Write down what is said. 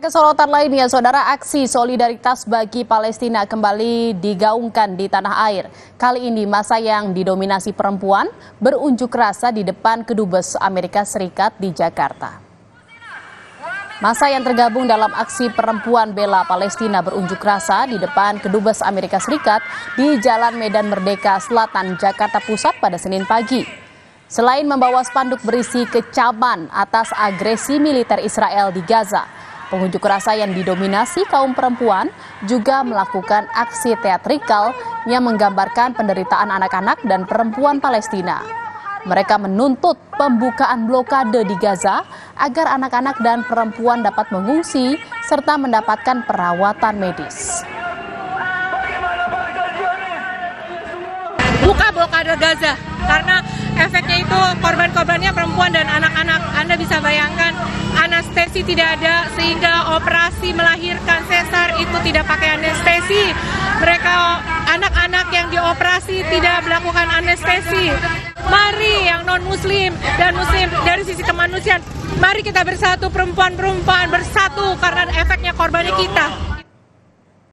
Kesorotan lainnya, saudara, aksi solidaritas bagi Palestina kembali digaungkan di tanah air. Kali ini massa yang didominasi perempuan berunjuk rasa di depan Kedubes Amerika Serikat di Jakarta. Massa yang tergabung dalam aksi perempuan bela Palestina berunjuk rasa di depan Kedubes Amerika Serikat di Jalan Medan Merdeka Selatan, Jakarta Pusat pada Senin pagi. Selain membawa spanduk berisi kecaman atas agresi militer Israel di Gaza, pengunjuk rasa yang didominasi kaum perempuan juga melakukan aksi teatrikal yang menggambarkan penderitaan anak-anak dan perempuan Palestina. Mereka menuntut pembukaan blokade di Gaza agar anak-anak dan perempuan dapat mengungsi serta mendapatkan perawatan medis. Buka blokade Gaza karena efeknya itu korban-korbannya perempuan dan anak-anak. Anda bisa bayangkan anestesi tidak ada sehingga operasi melahirkan sesar itu tidak pakai anestesi. Mereka anak-anak yang dioperasi tidak melakukan anestesi. Mari yang non-muslim dan muslim dari sisi kemanusiaan, mari kita bersatu, perempuan-perempuan bersatu karena efeknya korbannya kita.